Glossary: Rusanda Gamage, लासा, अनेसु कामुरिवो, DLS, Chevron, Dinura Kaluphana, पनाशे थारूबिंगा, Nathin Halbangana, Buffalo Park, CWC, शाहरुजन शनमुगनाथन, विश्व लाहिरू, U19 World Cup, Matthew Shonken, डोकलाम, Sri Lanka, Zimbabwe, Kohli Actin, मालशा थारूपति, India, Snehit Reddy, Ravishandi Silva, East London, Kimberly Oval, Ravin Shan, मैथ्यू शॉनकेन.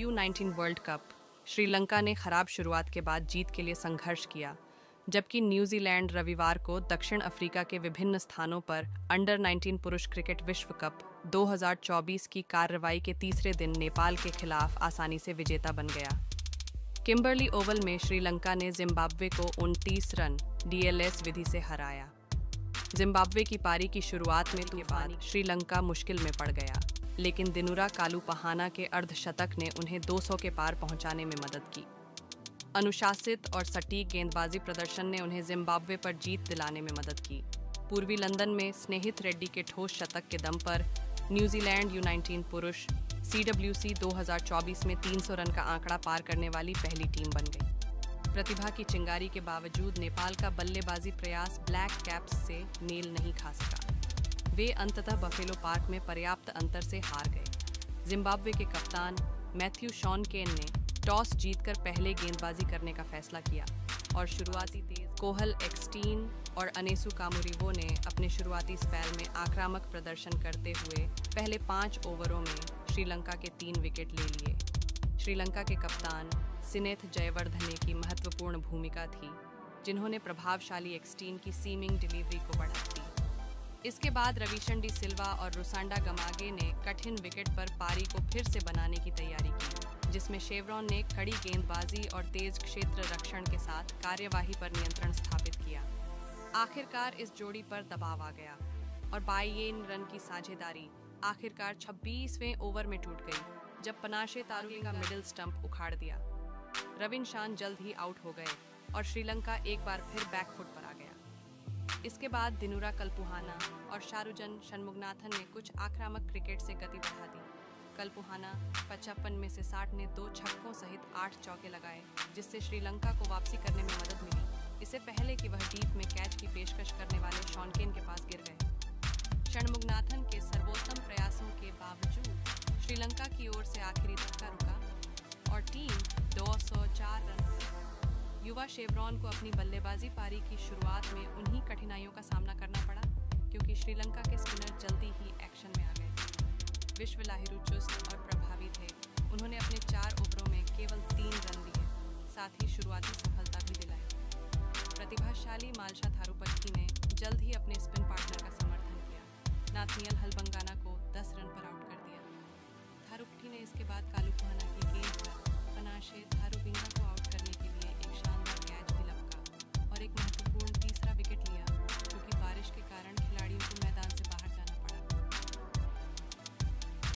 U19 world cup Sri Lanka ने खराब शुरुआत के बाद जीत के लिए संघर्ष किया, जबकि न्यूजीलैंड रविवार को दक्षिण अफ्रीका के विभिन्न स्थानों पर अंडर 19 पुरुष क्रिकेट विश्व कप 2024 की कार्रवाई के तीसरे दिन नेपाल के खिलाफ आसानी से विजेता बन गया। किम्बर्ली ओवल में श्रीलंका ने जिम्बाब्वे को 29 रन DLS विधि से हराया। जिम्बाब्वे की पारी की शुरुआत में तूफान श्रीलंका मुश्किल में पड़ गया, लेकिन दिनुरा कालुपहाना के अर्धशतक ने उन्हें 200 के पार पहुंचाने में मदद की। अनुशासित और सटीक गेंदबाजी प्रदर्शन ने उन्हें जिम्बाब्वे पर जीत दिलाने में मदद की। पूर्वी लंदन में स्नेहित रेड्डी के ठोस शतक के दम पर न्यूजीलैंड U19 पुरुष CWC 2024 में 300 रन का आंकड़ा पार करने वाली पहली टीम बन गई। प्रतिभा की चिंगारी के बावजूद नेपाल का बल्लेबाजी प्रयास ब्लैक कैप्स से मेल नहीं खा सका। वे अंततः बफेलो पार्क में पर्याप्त अंतर से हार गए। जिम्बाब्वे के कप्तान मैथ्यू शॉनकेन ने टॉस जीतकर पहले गेंदबाजी करने का फैसला किया और शुरुआती तेज कोहल एक्सटीन और अनेसु कामुरिवो ने अपने शुरुआती स्पेल में आक्रामक प्रदर्शन करते हुए पहले 5 ओवरों में श्रीलंका के 3 विकेट ले लिए। श्रीलंका के कप्तान सिनेथ जयवर्धने की महत्वपूर्ण भूमिका थी, जिन्होंने प्रभावशाली एक्सटीन की सीमिंग डिलीवरी को बढ़ा दी। इसके बाद रविशंडी सिल्वा और रुसांडा गमागे ने कठिन विकेट पर पारी को फिर से बनाने की तैयारी की, जिसमें शेवरॉन ने कड़ी गेंदबाजी और तेज क्षेत्र रक्षण के साथ कार्यवाही पर नियंत्रण स्थापित किया। आखिरकार इस जोड़ी पर दबाव आ गया और 52 रन की साझेदारी आखिरकार 26वें ओवर में टूट गई, जब पनाशे तारुंग का मिडिल स्टंप उखाड़ दिया। रविन शान जल्द ही आउट हो गए और श्रीलंका एक बार फिर बैकफुट पर आ गया। इसके बाद दिनुरा कलपुहाना और शाहरुजन शनमुगनाथन ने कुछ आक्रामक क्रिकेट से गति बढ़ा दी। कलपुहाना 55 में से 60 ने 2 छक्कों सहित 8 चौके लगाए, जिससे श्रीलंका को वापसी करने में मदद मिली। इससे पहले कि वह डीप में कैच की पेशकश करने वाले शॉनकेन के पास गिर गए, शनमुगनाथन के सर्वोत्तम प्रयासों के बावजूद श्रीलंका की ओर से आखिरी धक्का रुका और टीम 204 रन। युवा शेवरॉन को अपनी बल्लेबाजी पारी की शुरुआत में उन्हीं कठिनाइयों का सामना करना पड़ा, क्योंकि श्रीलंका के स्पिनर जल्दी ही एक्शन में आ गए। विश्व लाहिरू चुस्त और प्रभावी थे। उन्होंने अपने 4 ओवरों में केवल 3 रन दिए, साथ ही शुरुआती सफलता भी दिलाई। प्रतिभाशाली मालशा थारूपति ने जल्द ही अपने स्पिन पार्टनर का समर्थन किया, नाथिन हलबंगाना को 10 रन पर आउट कर दिया। थारूपति ने इसके बाद कालुपुहाना की गेंद पर पनाशे थारूबिंगा को आउट करने के लिए एक शानदार कैच भी लपका और एक